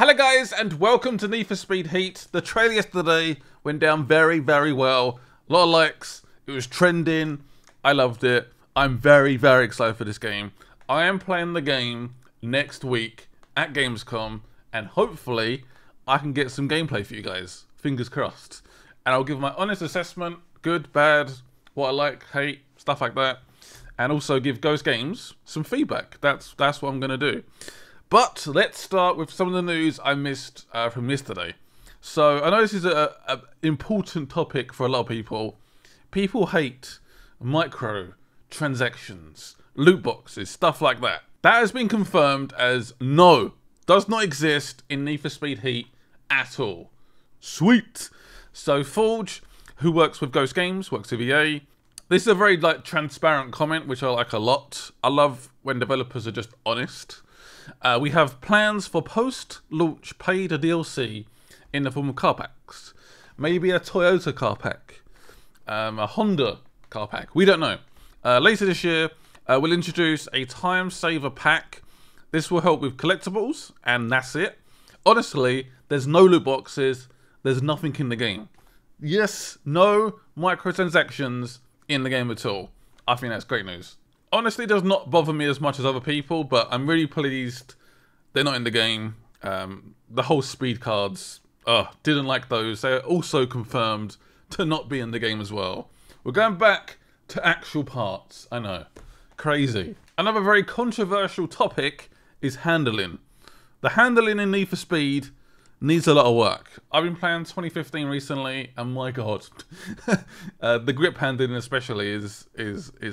Hello guys and welcome to Need for Speed Heat. The trailer yesterday went down very well. A lot of likes, it was trending, I loved it. I'm very excited for this game. I am playing the game next week at Gamescom and hopefully I can get some gameplay for you guys, fingers crossed. And I'll give my honest assessment, good, bad, what I like, hate, stuff like that. And also give Ghost Games some feedback, that's what I'm gonna do. But let's start with some of the news I missed from yesterday. So I know this is an important topic for a lot of people. People hate microtransactions, loot boxes, stuff like that. That has been confirmed as no, does not exist in Need for Speed Heat at all. Sweet. So Forge, who works with Ghost Games, works with EA. This is a very transparent comment, which I like a lot. I love when developers are just honest. We have plans for post-launch paid DLC in the form of car packs. Maybe a Toyota car pack, a Honda car pack, we don't know. Later this year, we'll introduce a time saver pack. This will help with collectibles, and that's it. Honestly, there's no loot boxes, there's nothing in the game. Yes, no microtransactions in the game at all. I think that's great news. Honestly, it does not bother me as much as other people, but I'm really pleased they're not in the game. The whole Speedcards, didn't like those. They're also confirmed to not be in the game as well. We're going back to actual parts. I know, crazy. Another very controversial topic is handling. The handling in Need for Speed needs a lot of work. I've been playing 2015 recently, and my god, the grip handling especially is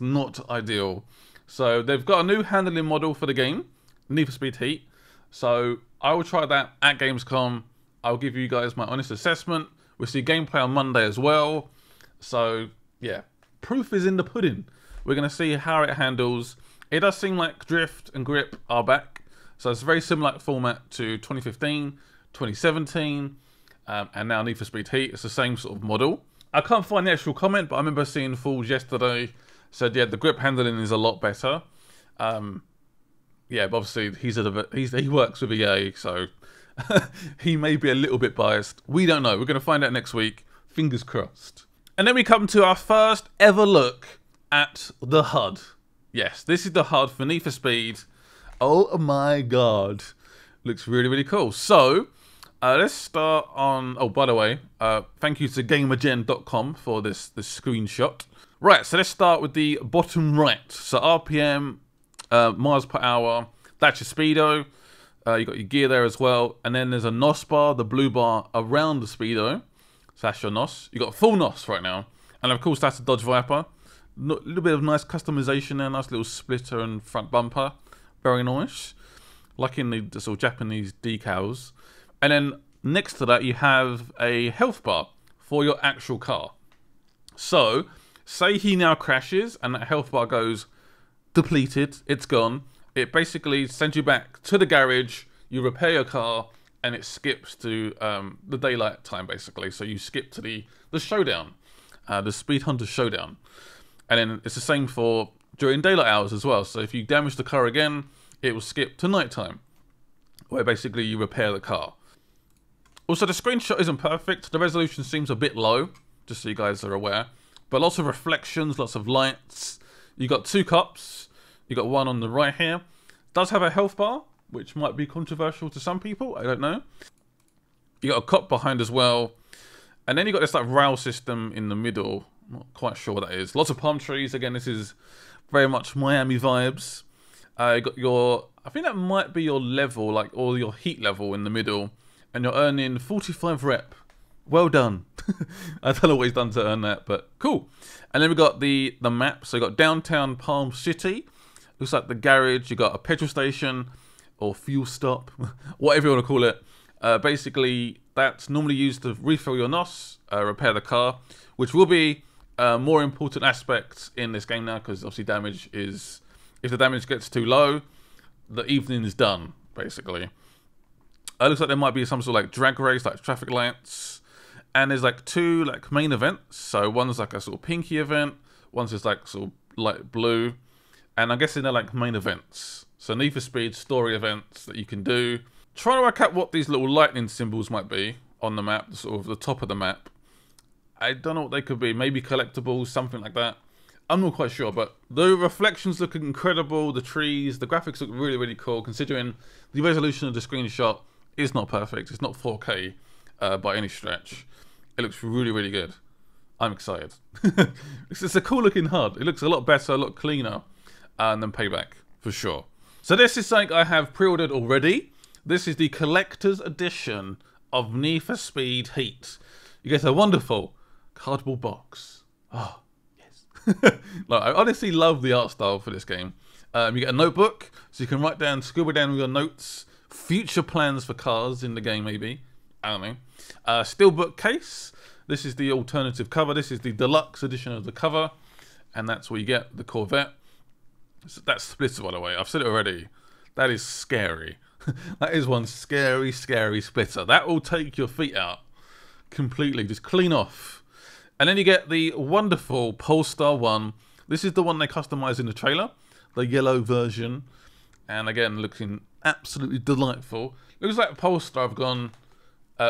not ideal. So they've got a new handling model for the game, Need for Speed Heat. So I will try that at Gamescom. I'll give you guys my honest assessment. We'll see gameplay on Monday as well. So yeah, proof is in the pudding. We're gonna see how it handles. It does seem like drift and grip are back. So it's a very similar format to 2015. 2017, and now Need for Speed Heat. It's the same sort of model. I can't find the actual comment, but I remember seeing Falls yesterday said, yeah, the grip handling is a lot better. Yeah, but obviously he works with EA, so he may be a little bit biased. We don't know. We're going to find out next week. Fingers crossed. And then we come to our first ever look at the HUD. Yes, this is the HUD for Need for Speed. Oh my god. Looks really cool. So let's start on, oh, by the way, thank you to GamerGen.com for this screenshot. Right, so let's start with the bottom right. So RPM, miles per hour, that's your speedo. You got your gear there as well. And then there's a NOS bar, the blue bar around the speedo. So that's your NOS. You got full NOS right now. And of course, that's a Dodge Viper. A little bit of nice customization there, nice little splitter and front bumper. Very nice. Like in the sort of Japanese decals. And then next to that, you have a health bar for your actual car. So, say he now crashes and that health bar goes depleted, it's gone. It basically sends you back to the garage, you repair your car, and it skips to the daylight time, basically. So you skip to the showdown, the Speed Hunter showdown. And then it's the same for during daylight hours as well. So if you damage the car again, it will skip to nighttime, where basically you repair the car. Also, the screenshot isn't perfect. The resolution seems a bit low, just so you guys are aware. But lots of reflections, lots of lights. You got two cups. You got one on the right here. It does have a health bar, which might be controversial to some people. I don't know. You got a cop behind as well, and then you got this like rail system in the middle. I'm not quite sure what that is. Lots of palm trees. Again, this is very much Miami vibes. You got your, I think that might be your level, like, or your heat level in the middle, and you're earning 45 rep. Well done. I don't know what he's done to earn that, but cool. And then we got the map. So you got downtown Palm City. Looks like the garage. You got a petrol station or fuel stop, whatever you want to call it. Basically, that's normally used to refill your NOS, repair the car, which will be a more important aspect in this game now, because obviously damage is... If the damage gets too low, the evening is done, basically. It looks like there might be some sort of like drag race, like traffic lights. And there's like two like main events. So one's like a sort of pinky event. One's just like sort of light blue. And I'm guessing they're like main events. So Need for Speed story events that you can do. trying to work out what these little lightning symbols might be on the map, sort of the top of the map. I don't know what they could be. Maybe collectibles, something like that. I'm not quite sure, but the reflections look incredible. The trees, the graphics look really, really cool, considering the resolution of the screenshot is not perfect. It's not 4K by any stretch. It looks really, really good. I'm excited. It's a cool-looking HUD. It looks a lot better, a lot cleaner than Payback, for sure. So this is something I have pre-ordered already. This is the collector's edition of Need for Speed Heat. You get a wonderful cardboard box. Oh, yes. Like, I honestly love the art style for this game. You get a notebook, so you can write down, scribble down your notes, future plans for cars in the game, maybe. I don't know. Steelbook case. This is the alternative cover. This is the deluxe edition of the cover. And that's where you get the Corvette. So that's splitter, by the way. I've said it already. That is scary. That is one scary, scary splitter. That will take your feet out completely. Just clean off. And then you get the wonderful Polestar 1. This is the one they customized in the trailer. The yellow version. And again, looking absolutely delightful. Looks like Polestar have gone,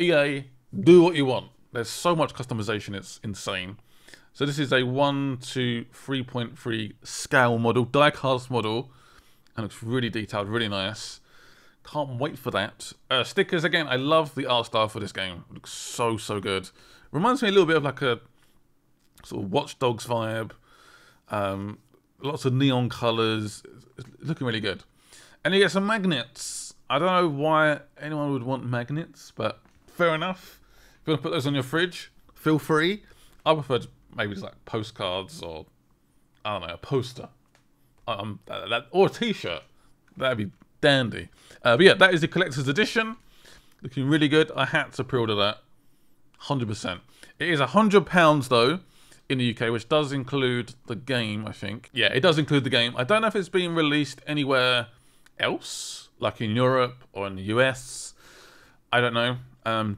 EA, do what you want. There's so much customization, it's insane. So this is a 1 to 3.3 scale model, die-cast model, and it's really detailed, really nice. Can't wait for that. Stickers, again, I love the art style for this game. It looks so, so good. Reminds me a little bit of like a sort of Watch Dogs vibe. Lots of neon colors. It's looking really good. And you get some magnets. I don't know why anyone would want magnets, but fair enough. If you want to put those on your fridge, feel free. I prefer maybe just like postcards or, I don't know, a poster. Or a t-shirt. That'd be dandy. But yeah, that is the collector's edition. Looking really good. I had to pre-order that. 100%. It is £100 though in the UK, which does include the game, I think. Yeah, it does include the game. I don't know if it's being released anywhere else, like in Europe or in the US. I don't know.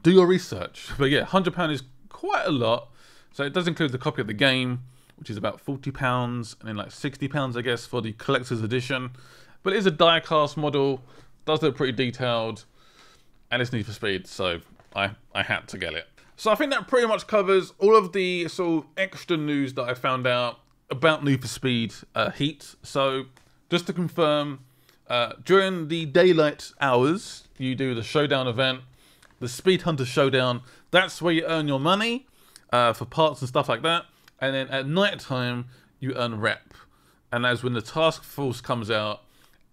Do your research. But yeah, £100 is quite a lot. So it does include the copy of the game, which is about £40, and then like £60, I guess, for the collector's edition. But it is a die-cast model, does look pretty detailed, and it's Need for Speed, so I had to get it. So I think that pretty much covers all of the sort of extra news that I found out about Need for Speed Heat. So just to confirm, during the daylight hours, you do the Showdown event, the Speed Hunter Showdown. That's where you earn your money for parts and stuff like that. And then at night time, you earn rep. And that's when the task force comes out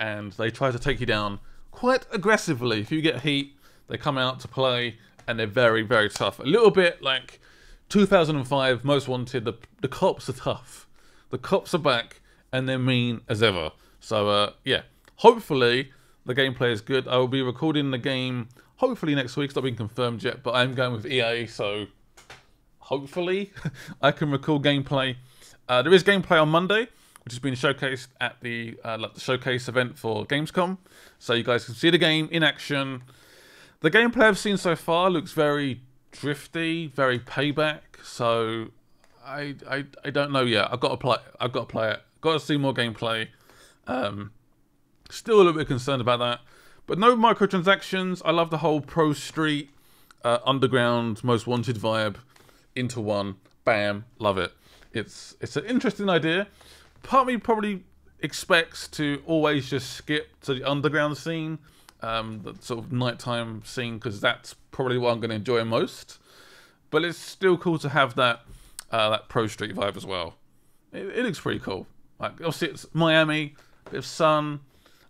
and they try to take you down quite aggressively. If you get heat, they come out to play and they're very, very tough. A little bit like 2005 Most Wanted, the cops are tough. The cops are back and they're mean as ever. So yeah, hopefully the gameplay is good. I will be recording the game hopefully next week. It's not been confirmed yet, but I'm going with EA, so hopefully I can record gameplay. There is gameplay on Monday, which has been showcased at the like the showcase event for Gamescom, so you guys can see the game in action. The gameplay I've seen so far looks very drifty, very Payback. So I don't know yet. I've got to play it. Got to see more gameplay. Still a little bit concerned about that. But no microtransactions. I love the whole Pro Street, Underground, Most Wanted vibe into one. Bam. Love it. It's an interesting idea. Part of me probably expects to always just skip to the Underground scene, the sort of nighttime scene, because that's probably what I'm going to enjoy most. But it's still cool to have that, that Pro Street vibe as well. It looks pretty cool. Like, obviously, it's Miami, a bit of sun.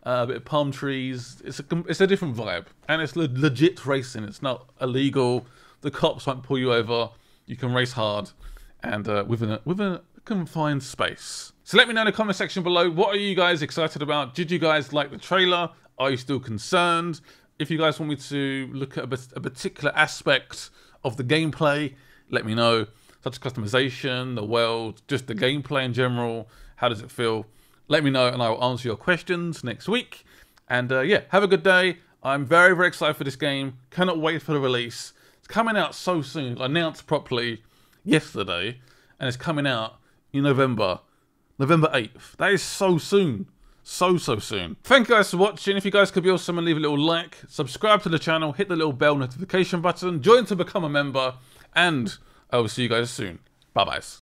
A bit of palm trees. It's a different vibe, and it's legit racing. It's not illegal. The cops won't pull you over. You can race hard, and within a confined space. So let me know in the comment section below. What are you guys excited about? Did you guys like the trailer? Are you still concerned? If you guys want me to look at a particular aspect of the gameplay, let me know. Such as customization, the world, just the gameplay in general. How does it feel? Let me know and I will answer your questions next week. And yeah, have a good day. I'm very, very excited for this game. Cannot wait for the release. It's coming out so soon. It was announced properly yesterday. And it's coming out in November. November 8th. That is so soon. so soon. Thank you guys for watching. If you guys could be awesome and leave a little like, subscribe to the channel, hit the little bell notification button, join to become a member, and I will see you guys soon. Bye-byes.